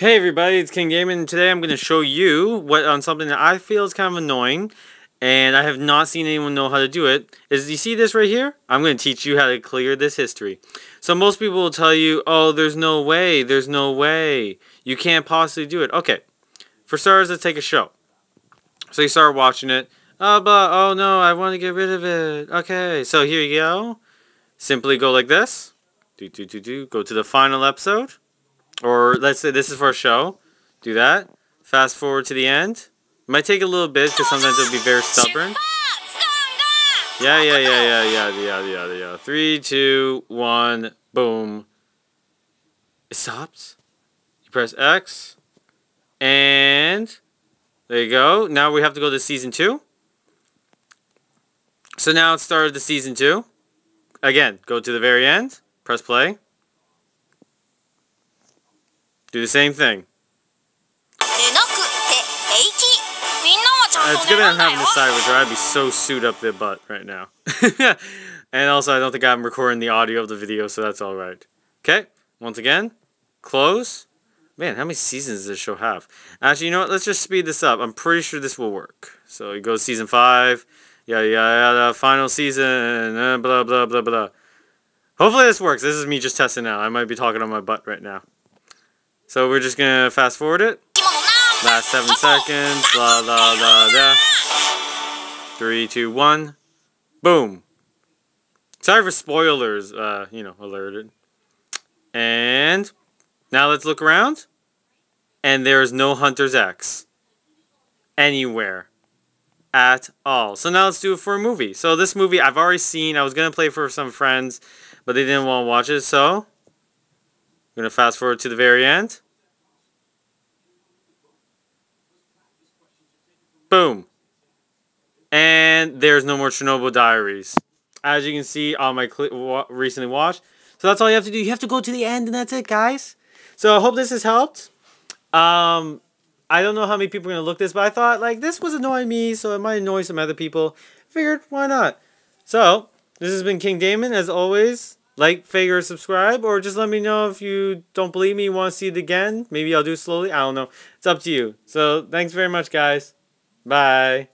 Hey everybody, it's King Gaming, and today I'm going to show you what on something that I feel is kind of annoying, and I have not seen anyone know how to do it. Is you see this right here? I'm going to teach you how to clear this history. So most people will tell you, oh, there's no way, you can't possibly do it. Okay, for starters, let's take a show. So you start watching it, oh no, I want to get rid of it. Okay, so here you go. Simply go like this, go to the final episode. Or let's say this is for a show. Do that. Fast forward to the end. It might take a little bit because sometimes it'll be very stubborn. Yeah. 3, 2, 1, boom. It stops. You press X. And there you go. Now we have to go to season 2. So now it started to season 2. Again, go to the very end. Press play. Do the same thing. It's good I'm having the sideways, or I'd be so sued up the butt right now. And also, I don't think I'm recording the audio of the video, so that's alright. Okay, once again, close. Man, how many seasons does this show have? Actually, you know what? Let's just speed this up. I'm pretty sure this will work. So you go to season 5, yada yada, final season, blah blah blah blah. Hopefully this works. This is me just testing out. I might be talking on my butt right now. So we're just going to fast forward it. Last 7 seconds. La la la la. 3, 2, 1. Boom. Sorry for spoilers, you know, alerted. And now let's look around. And there is no Hunter's X anywhere at all. So now let's do it for a movie. So this movie I've already seen. I was going to play for some friends, but they didn't want to watch it, so I'm going to fast forward to the very end. Boom. And there's no more Chernobyl Diaries, as you can see on my recently watched. So that's all you have to do. You have to go to the end, and that's it, guys. So I hope this has helped. I don't know how many people are going to look this, but I thought, like, this was annoying me, so it might annoy some other people. Figured, why not? So this has been King Gaming, as always. Like, figure, or subscribe, or just let me know if you don't believe me, you want to see it again. Maybe I'll do it slowly. I don't know. It's up to you. So, thanks very much, guys. Bye.